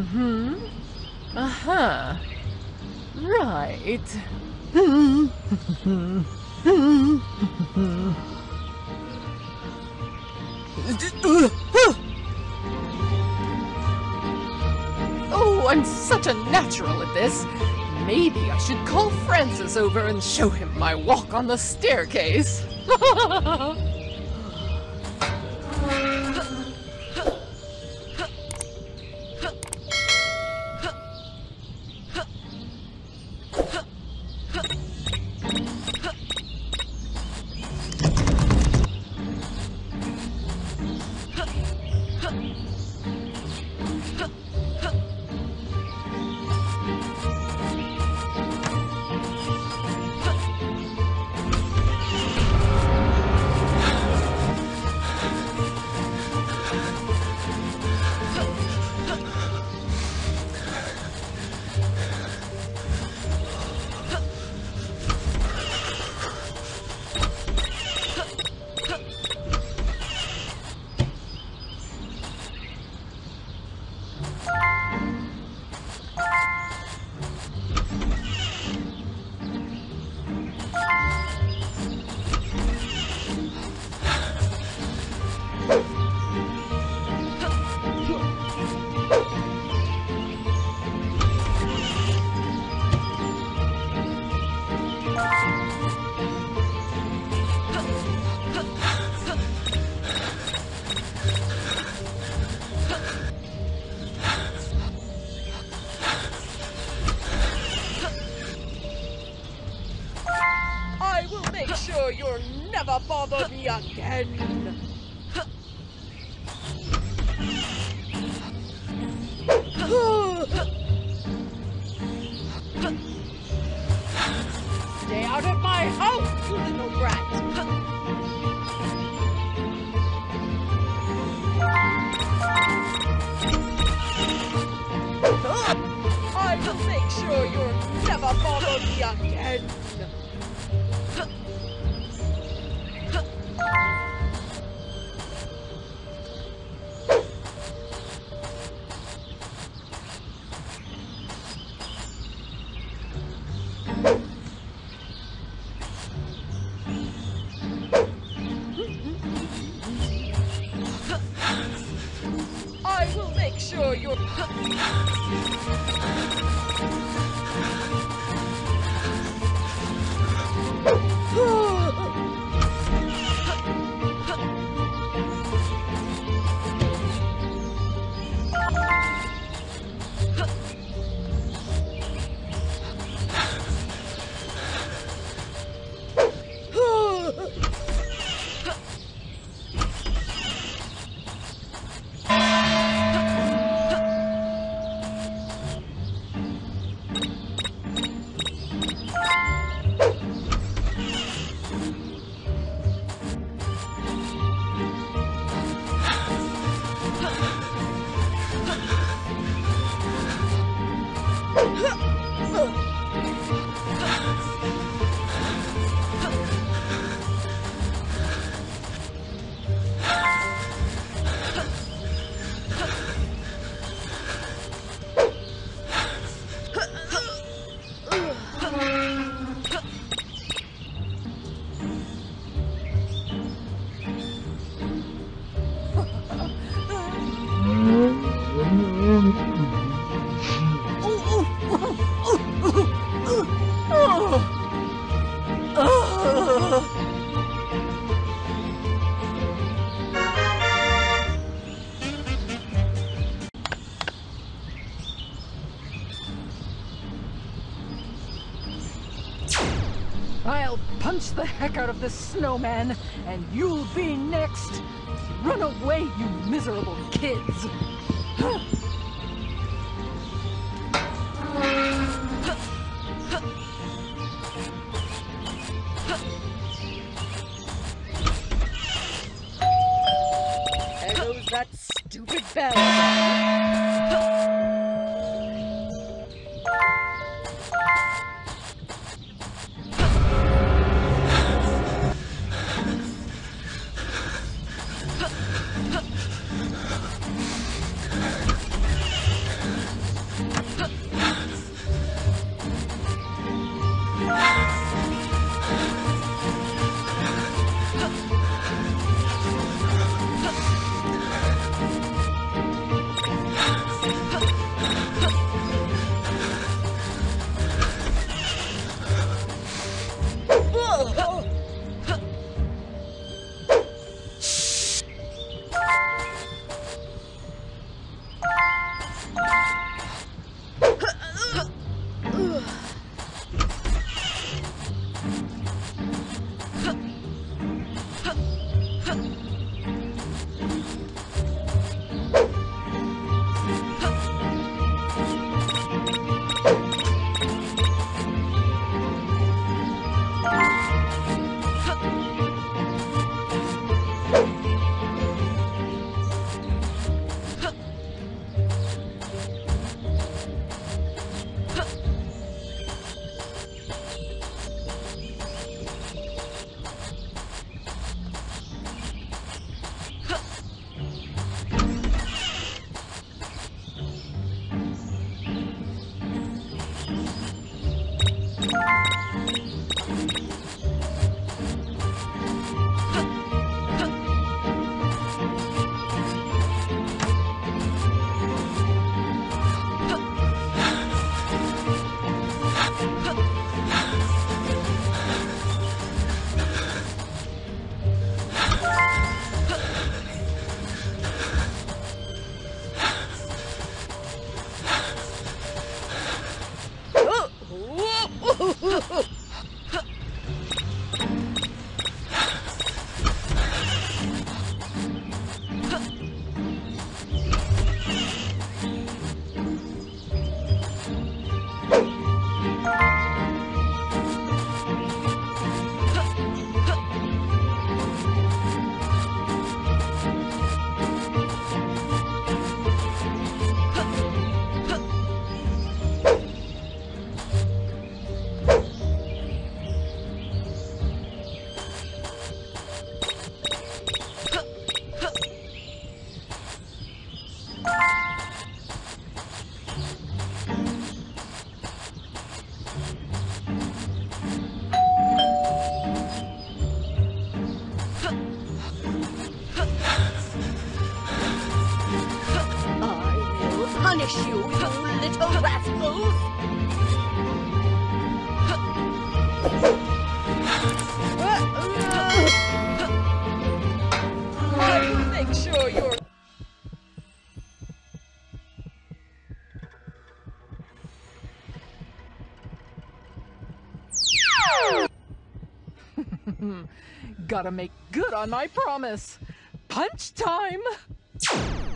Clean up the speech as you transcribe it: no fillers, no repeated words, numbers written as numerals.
Mm-hmm. Uh-huh. Right. Oh, I'm such a natural at this. Maybe I should call Francis over and show him my walk on the staircase. Again. Stay out of my house, you little rat. I will make sure you'll never follow me again. The heck out of this snowman, and you'll be next. Run away, you miserable kids. Hello, that stupid bell. finish you, you little rascals! Make sure you're... Gotta make good on my promise. Punch time!